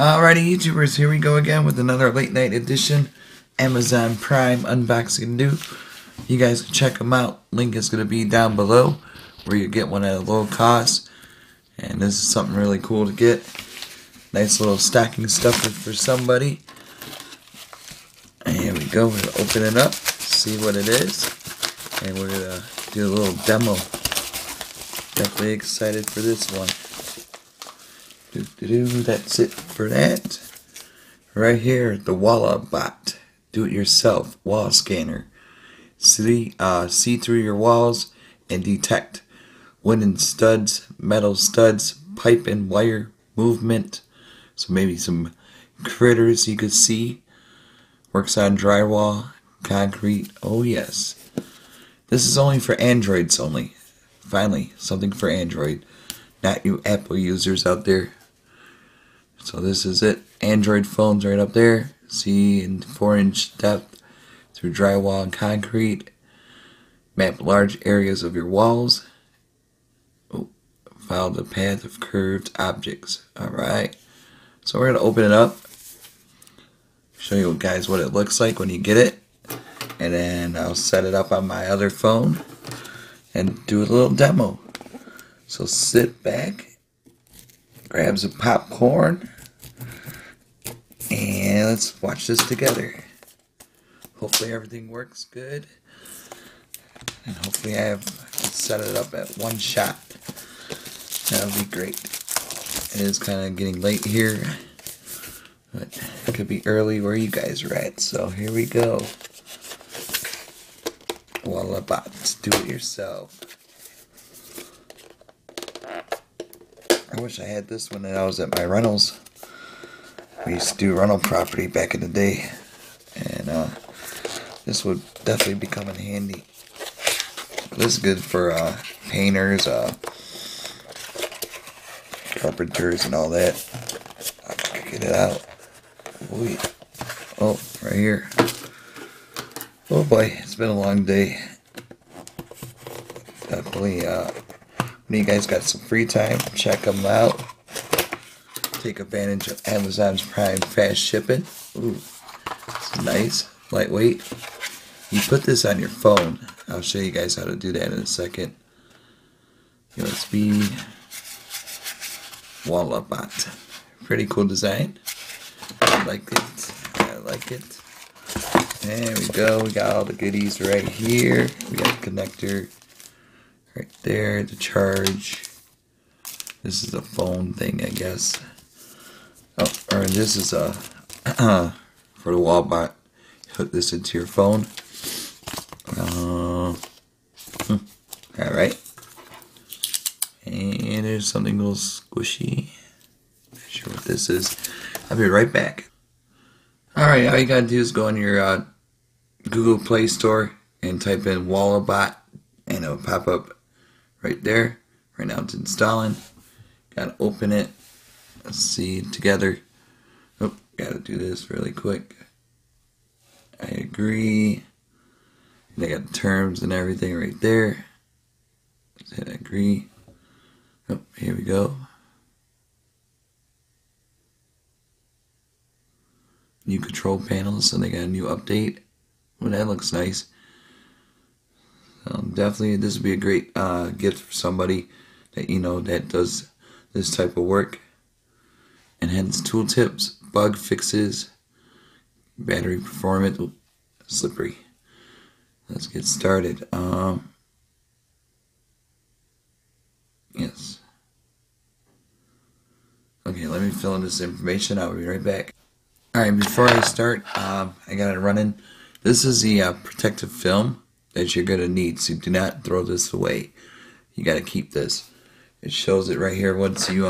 Alrighty, YouTubers, here we go again with another late night edition Amazon Prime unboxing new. You guys can check them out. Link is going to be down below where you get one at a low cost. And this is something really cool to get. Nice little stocking stuffer for somebody. And here we go. We're going to open it up, see what it is. And we're going to do a little demo. Definitely excited for this one. That's it for that. Right here, the Walabot do-it-yourself wall scanner. See through your walls and detect wooden studs, metal studs, pipe and wire movement. So maybe some critters you could see. Works on drywall, concrete. Oh yes, this is only for Androids only. Finally, something for Android, not you Apple users out there. So this is it. Android phones right up there. See in 4-inch depth through drywall and concrete. Map large areas of your walls. Oh, follow the path of curved objects. Alright. So we're going to open it up. Show you guys what it looks like when you get it. And then I'll set it up on my other phone and do a little demo. So sit back. Grab some popcorn and let's watch this together. Hopefully everything works good, and hopefully I have set it up at one shot. That would be great. It is kind of getting late here, but it could be early where you guys are at. So here we go. Walabot, do it yourself. I wish I had this one when I was at my rentals. We used to do rental property back in the day, and this would definitely be coming handy. This is good for painters, carpenters, and all that. I can get it out. Oh, yeah. Oh, right here. Oh boy, it's been a long day. Definitely. You guys got some free time, check them out. Take advantage of Amazon's Prime fast shipping. Ooh, it's nice, lightweight. You put this on your phone. I'll show you guys how to do that in a second. USB Walabot. Pretty cool design. I like it. I like it. There we go. We got all the goodies right here. We got the connector. Right there, the charge. This is a phone thing, I guess. Oh, or this is a for the Walabot. Hook this into your phone. All right. And there's something a little squishy. Not sure what this is. I'll be right back. All right, all you gotta do is go on your Google Play Store and type in Walabot, and it'll pop up. Right there. Right now it's installing. Gotta open it. Let's see it together. Oh, gotta do this really quick. I agree. They got the terms and everything right there. Let's hit agree. Oh, here we go. New control panels, so they got a new update. Well, that looks nice. Definitely, this would be a great gift for somebody that you know that does this type of work. Enhanced tool tips, bug fixes, battery performance. Ooh, slippery. Let's get started. Yes. Okay, let me fill in this information. I'll be right back. All right, before I start, I got it running. This is the protective film that you're going to need, so do not throw this away. You got to keep this. It shows it right here once you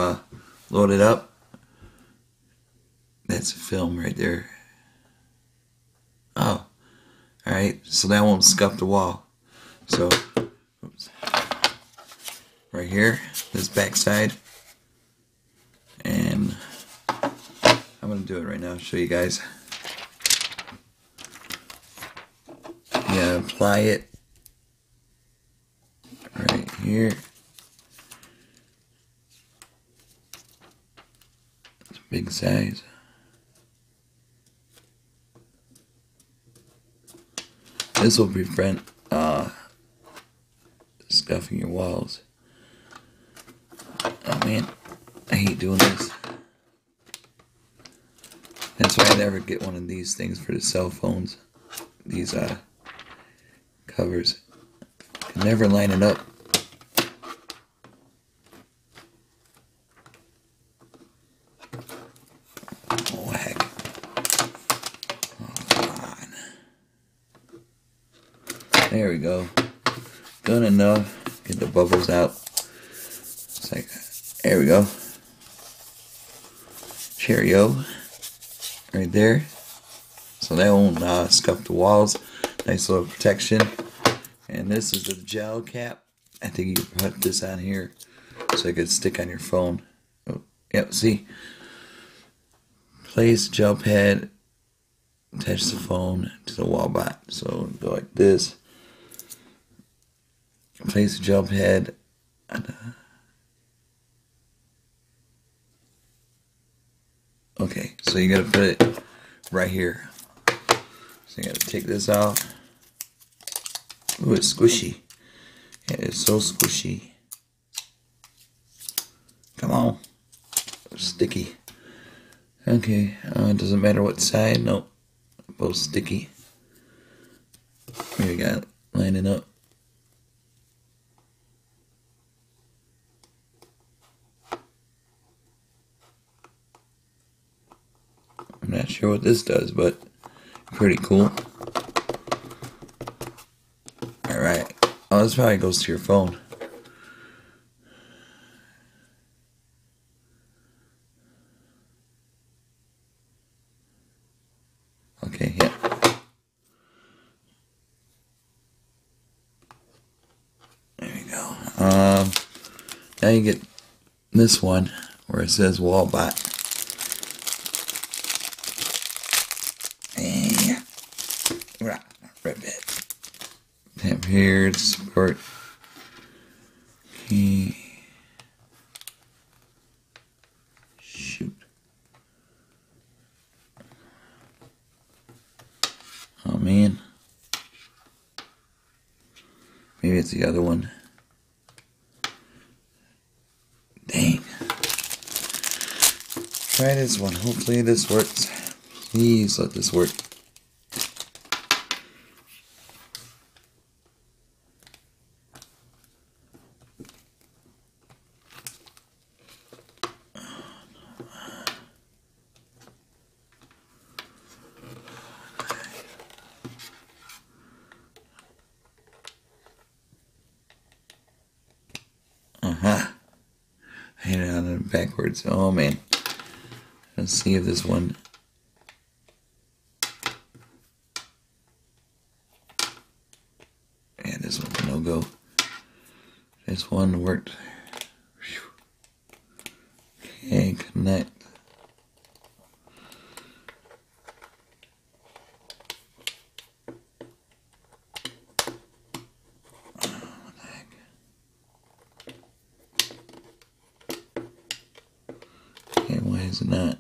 load it up. That's a film right there. Oh, alright, so that won't scuff the wall. So, oops, right here, this back side, and I'm going to do it right now, show you guys. Yeah, apply it right here. big size. This will prevent scuffing your walls. Oh man, I hate doing this. That's why I never get one of these things for the cell phones. These covers. I can never line it up. There we go. Good enough. Get the bubbles out. It's like, there we go. Cheerio. Right there. So that won't scuff the walls. Nice little protection. And this is the gel cap. I think you put this on here so it could stick on your phone. Oh, yep, see? Place gel pad. Attach the phone to the Walabot. So go like this. Place the gel pad on the... Okay, so you gotta put it right here. So you gotta take this out. Ooh, it's squishy. Yeah, it's so squishy. Come on. It's sticky. Okay, it doesn't matter what side. Nope. Both sticky. Here we got it lining up. I'm not sure what this does, but pretty cool. Alright. Oh, this probably goes to your phone. Okay, yeah. There we go. Now you get this one where it says Walabot. Tap here to support key. Shoot. Oh man. Maybe it's the other one. Dang. Try this one. Hopefully this works. Please let this work. I hit it on it backwards. Oh man. Let's see if this one. Yeah, this one's a no go. This one worked. Okay, connect. Why is it not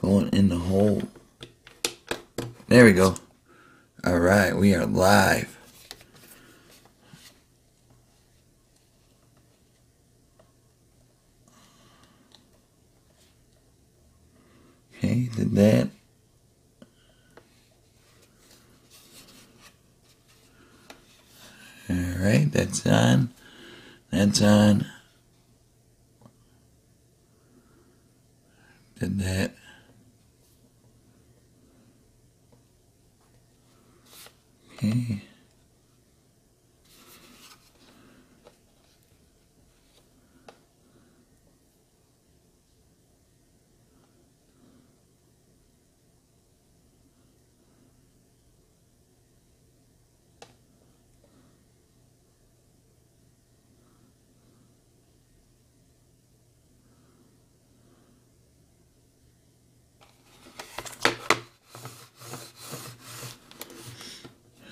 going in the hole? There we go. Alright, we are live. Okay, did that. Alright, that's on. That's on. Did that. Okay.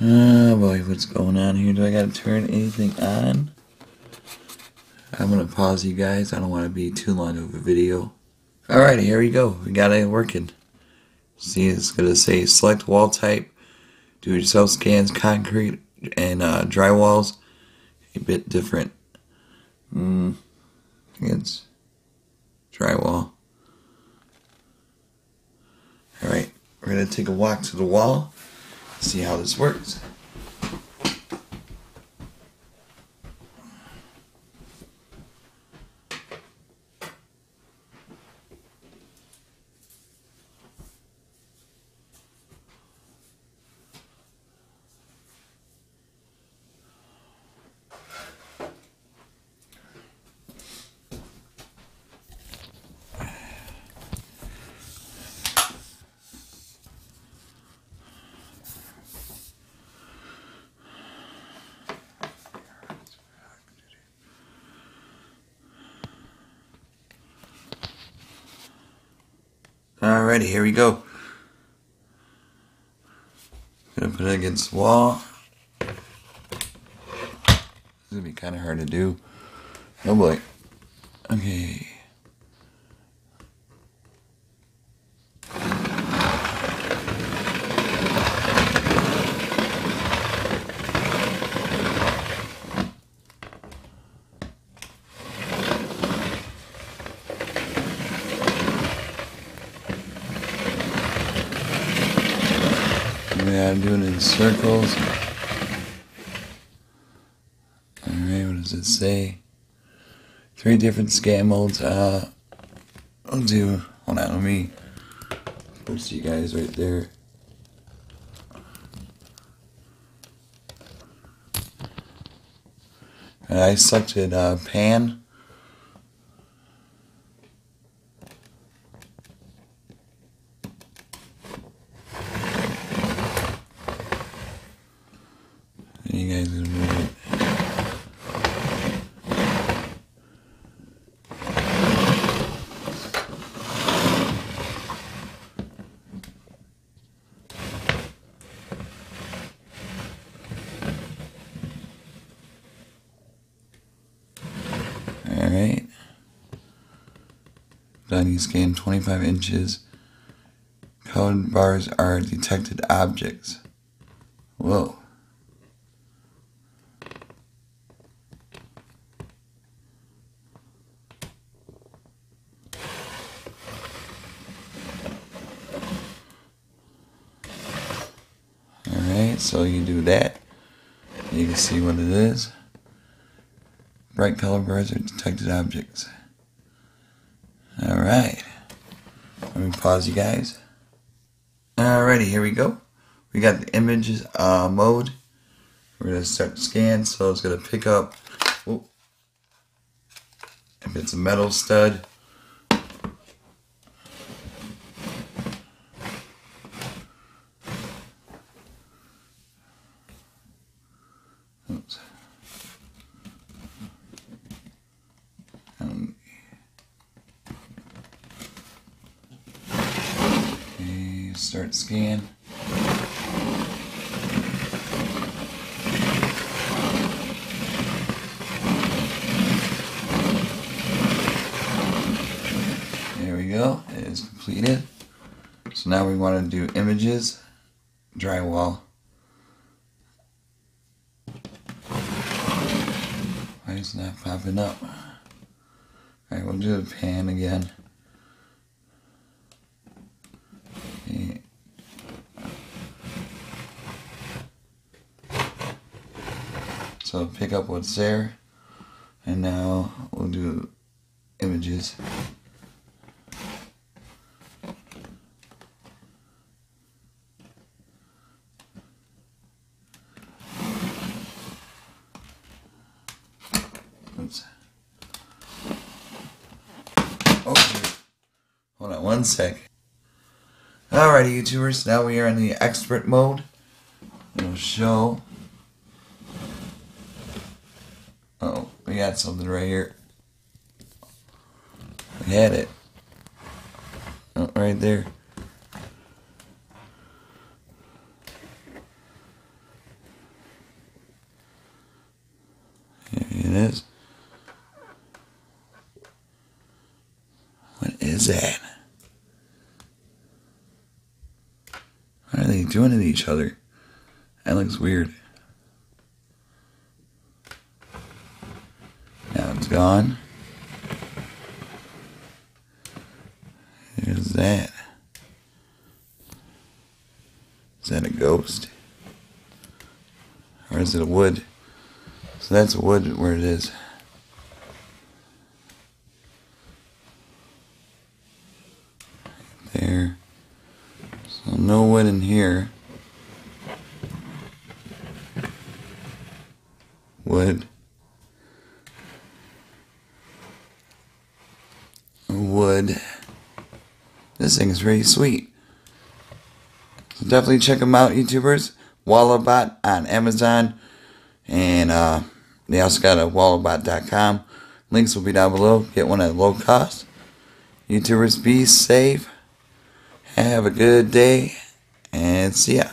Oh boy, what's going on here? Do I gotta turn anything on? I'm gonna pause you guys. I don't want to be too long of a video. Alright, here we go. We got it working. See, it's going to say select wall type, do yourself scans, concrete, and drywalls. A bit different. I think it's drywall. Alright, we're going to take a walk to the wall, see how this works. Alrighty, here we go. I'm gonna put it against the wall. This is gonna be kind of hard to do. Oh boy. Okay. Yeah, I'm doing it in circles. Alright, what does it say? 3 different scan molds. I'll do. Hold on, let me push you guys right there. And I selected pan. You guys can move it. All right. Done. You scan 25 inches. Colored bars are detected objects. Whoa. So you do that, you can see what it is. Bright color bars are detected objects. Alright, let me pause you guys. Alrighty, here we go. We got the images mode. We're going to start the scan, so it's going to pick up, oh, if it's a metal stud. Oops. Okay, start scan. There we go, it is completed. So now we want to do images, drywall. It's not popping up. Alright, we'll do the pan again. Okay. So pick up what's there. And now we'll do images. Hold on one sec. Alrighty, YouTubers, now we are in the expert mode. It'll show. Oh, we got something right here. We had it. Oh, right there. There it is. What is that? Why are they doing it to each other? That looks weird. Now it's gone. Here's that. Is that a ghost? Or is it a wood? So that's wood where it is. There. So no wood in here. Wood. Wood. This thing is really sweet. So definitely check them out, YouTubers. Walabot on Amazon, and they also got a walabot.com. Links will be down below. Get one at low cost. YouTubers, be safe. Have a good day, and see ya.